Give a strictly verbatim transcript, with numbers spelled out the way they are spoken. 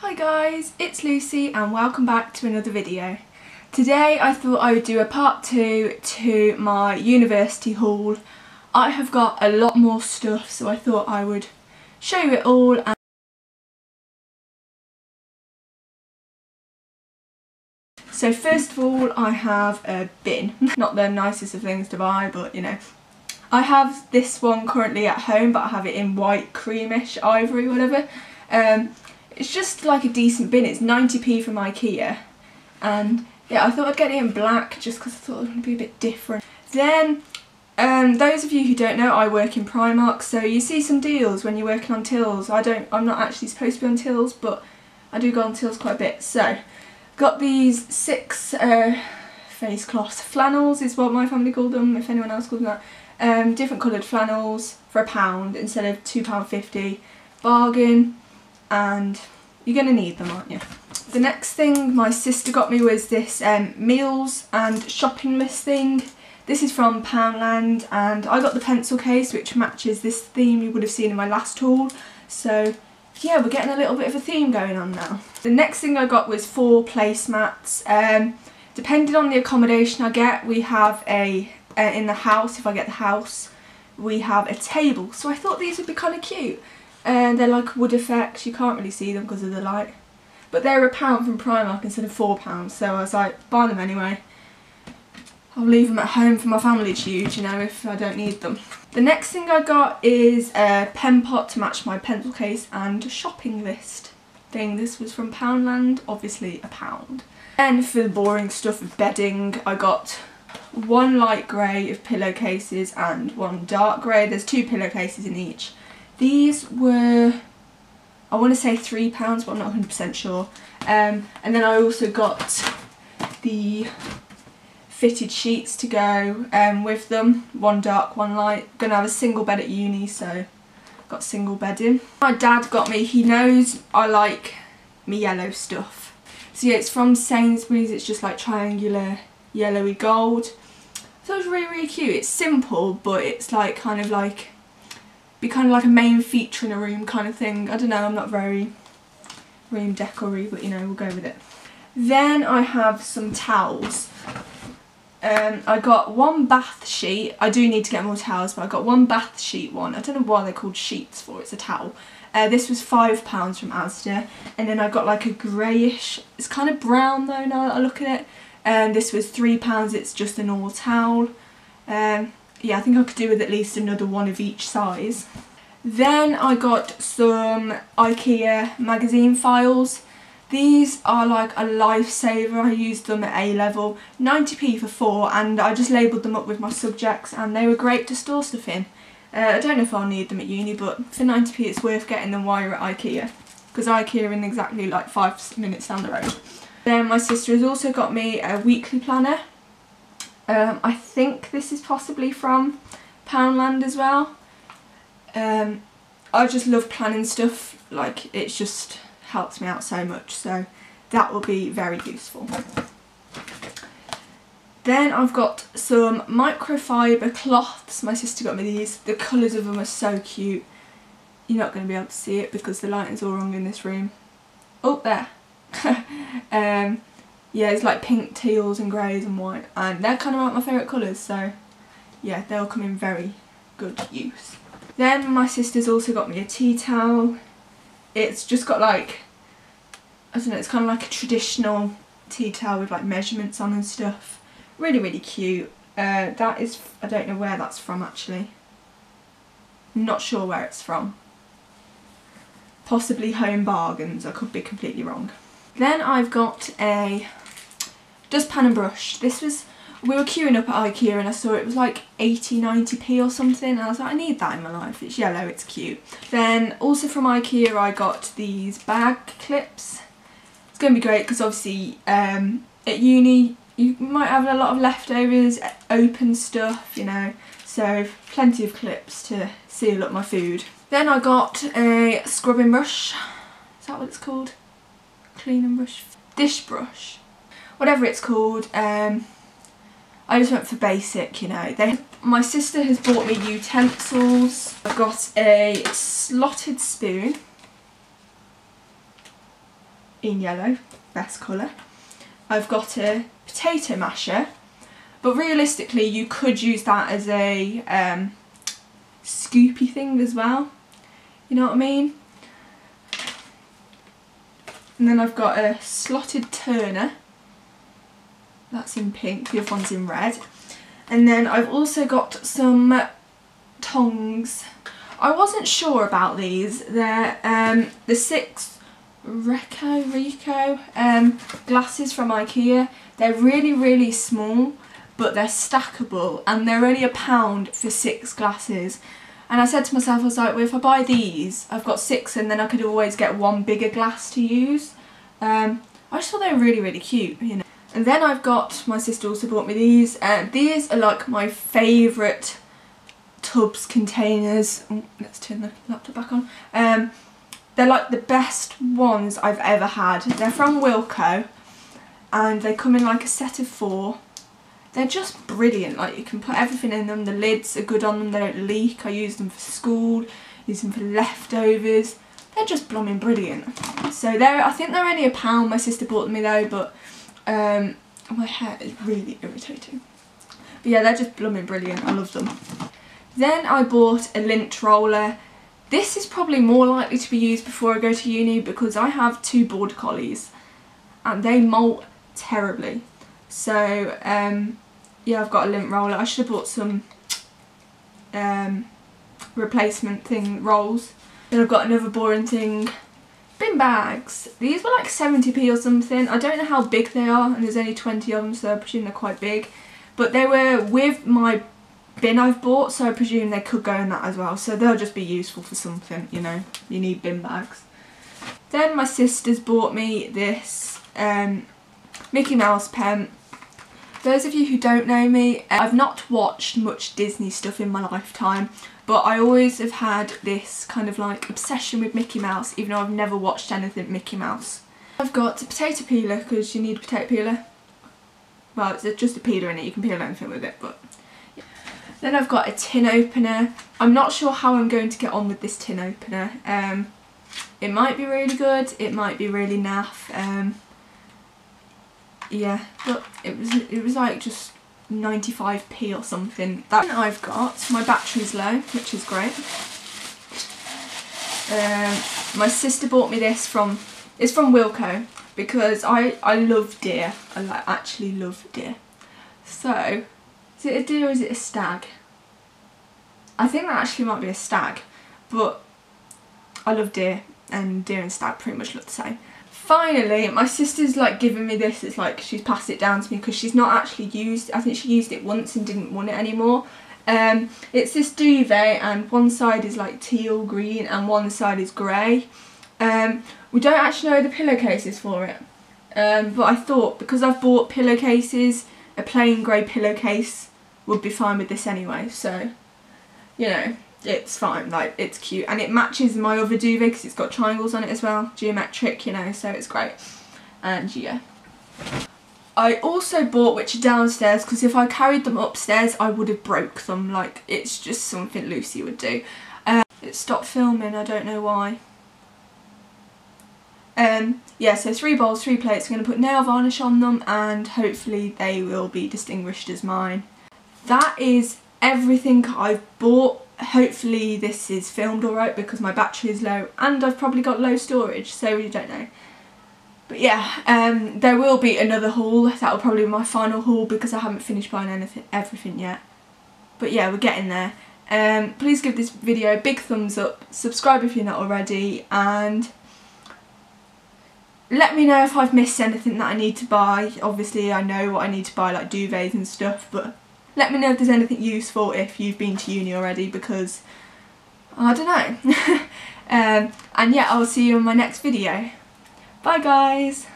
Hi guys, it's Lucy and welcome back to another video. Today I thought I would do a part two to my university haul. I have got a lot more stuff, so I thought I would show you it all. And so first of all, I have a bin. Not the nicest of things to buy, but you know. I have this one currently at home, but I have it in white, creamish, ivory, whatever. Um, it's just like a decent bin. It's ninety p from Ikea. And yeah, I thought I'd get it in black just because I thought it would be a bit different. Then, um, those of you who don't know, I work in Primark, so you see some deals when you're working on tills. I don't, I'm not actually supposed to be on tills, but I do go on tills quite a bit. So, got these six uh, face cloths. Flannels is what my family called them, if anyone else called them that. Um, different coloured flannels for a pound instead of two pounds fifty. Bargain, and you're going to need them, aren't you? The next thing my sister got me was this um, meals and shopping list thing. This is from Poundland, and I got the pencil case which matches this theme you would have seen in my last haul. So yeah, we're getting a little bit of a theme going on now. The next thing I got was four placemats. Um, depending on the accommodation I get, we have a uh, in the house, if I get the house, we have a table. So I thought these would be kind of cute. And uh, they're like wood effects, you can't really see them because of the light. But they're a pound from Primark instead of four pounds, so I was like, buy them anyway. I'll leave them at home for my family to use, you know, if I don't need them. The next thing I got is a pen pot to match my pencil case and a shopping list thing. This was from Poundland, obviously a pound. Then for the boring stuff of bedding, I got one light grey of pillowcases and one dark grey. There's two pillowcases in each. These were, I want to say three pounds, but I'm not one hundred percent sure. Um, and then I also got the fitted sheets to go um, with them, one dark, one light. Gonna have a single bed at uni, so got single bedding. My dad got me, he knows I like me yellow stuff. So yeah, it's from Sainsbury's, it's just like triangular yellowy gold. So it was really, really cute. It's simple, but it's like kind of like, be kind of like a main feature in a room kind of thing. I don't know, I'm not very room decory, but you know, we'll go with it. Then I have some towels. Um, I got one bath sheet. I do need to get more towels, but I got one bath sheet one. I don't know why they're called sheets for, it's a towel. Uh, this was five pounds from Asda. And then I got like a greyish, it's kind of brown though now that I look at it. And um, this was three pounds, it's just a normal towel. Um, yeah, I think I could do with at least another one of each size. Then I got some IKEA magazine files. These are like a lifesaver. I used them at A level, ninety p for four, and I just labelled them up with my subjects and they were great to store stuff in. Uh, I don't know if I'll need them at uni, but for ninety p it's worth getting them while you're at IKEA, because IKEA are in exactly like five minutes down the road. Then my sister has also got me a weekly planner. Um, I think this is possibly from Poundland as well. Um, I just love planning stuff, like it's just helps me out so much, so that will be very useful. Then I've got some microfiber cloths. My sister got me these. The colours of them are so cute. You're not going to be able to see it because the lighting's all wrong in this room. Oh, there. um, yeah, it's like pink, teals and greys and white, and they're kind of like my favourite colours, so yeah, they'll come in very good use. Then my sister's also got me a tea towel. It's just got like, I don't know, it's kind of like a traditional tea towel with like measurements on and stuff. Really, really cute. Uh, that is, I don't know where that's from actually. Not sure where it's from. Possibly Home Bargains, I could be completely wrong. Then I've got a dustpan and brush. This was, we were queuing up at IKEA and I saw it was like eighty, ninety p or something, and I was like, I need that in my life. It's yellow, it's cute. Then also from IKEA I got these bag clips. It's going to be great because obviously um, at uni you might have a lot of leftovers, open stuff, you know, so plenty of clips to seal up my food. Then I got a scrubbing brush. Is that what it's called? Cleaning brush? Dish brush? Whatever it's called. Um, I just went for basic, you know. They, my sister has bought me utensils. I've got a slotted spoon. in yellow, best colour. I've got a potato masher, but realistically you could use that as a um, scoopy thing as well, you know what I mean? And then I've got a slotted turner, that's in pink, the other one's in red. And then I've also got some tongs. I wasn't sure about these. They're um, the six Reco, Rico um, glasses from Ikea. They're really, really small, but they're stackable, and they're only a pound for six glasses. And I said to myself, I was like, well, if I buy these, I've got six, and then I could always get one bigger glass to use. Um, I just thought they were really, really cute, you know. And then I've got, my sister also bought me these, and uh, these are like my favourite tubs, containers. Ooh, let's turn the laptop back on. Um, they're like the best ones I've ever had. They're from Wilko, and they come in like a set of four. They're just brilliant, like you can put everything in them. The lids are good on them, they don't leak. I use them for school, use them for leftovers. They're just blooming brilliant. So they're, I think they're only a pound, my sister bought me though, but Um, my hair is really irritating. But yeah, they're just blooming brilliant, I love them. Then I bought a lint roller. This is probably more likely to be used before I go to uni because I have two border collies and they molt terribly. So um, yeah, I've got a lint roller. I should have bought some um, replacement thing, rolls. Then I've got another boring thing. Bin bags. These were like seventy p or something. I don't know how big they are, and there's only twenty of them, so I presume they're quite big. But they were with my bin I've bought, so I presume they could go in that as well. So they'll just be useful for something, you know. You need bin bags. Then my sister's bought me this um, Mickey Mouse pen. Those of you who don't know me, I've not watched much Disney stuff in my lifetime, but I always have had this kind of like obsession with Mickey Mouse, even though I've never watched anything Mickey Mouse. I've got a potato peeler, because you need a potato peeler. Well, it's just a peeler in it, you can peel anything with it, but... Yeah. Then I've got a tin opener. I'm not sure how I'm going to get on with this tin opener. Um, it might be really good, it might be really naff. Um, Yeah, but it was it was like just ninety-five p or something. That I've got, my battery's low, which is great. Um, my sister bought me this from, it's from Wilko, because I, I love deer. I like, actually love deer. So, is it a deer or is it a stag? I think that actually might be a stag, but I love deer, and deer and stag pretty much look the same. Finally, my sister's like giving me this, it's like she's passed it down to me because she's not actually used, I think she used it once and didn't want it anymore. Um, it's this duvet, and one side is like teal green and one side is grey. Um, we don't actually know the pillowcases for it, um, but I thought because I've bought pillowcases, a plain grey pillowcase would be fine with this anyway, so, you know, it's fine, like it's cute, and it matches my other duvet because it's got triangles on it as well, geometric, you know, so it's great. And yeah, I also bought, which are downstairs, because if I carried them upstairs I would have broke them, like it's just something Lucy would do. Um, it stopped filming, I don't know why. Um, yeah, so three bowls, three plates, I'm going to put nail varnish on them and hopefully they will be distinguished as mine. That is everything I've bought. Hopefully this is filmed alright because my battery is low and I've probably got low storage, so you don't know. But yeah, um, there will be another haul. That will probably be my final haul because I haven't finished buying anything, everything yet. But yeah, we're getting there. Um, please give this video a big thumbs up, subscribe if you're not already, and let me know if I've missed anything that I need to buy. Obviously I know what I need to buy, like duvets and stuff, but let me know if there's anything useful if you've been to uni already, because I don't know. um, and yeah, I'll see you in my next video. Bye guys!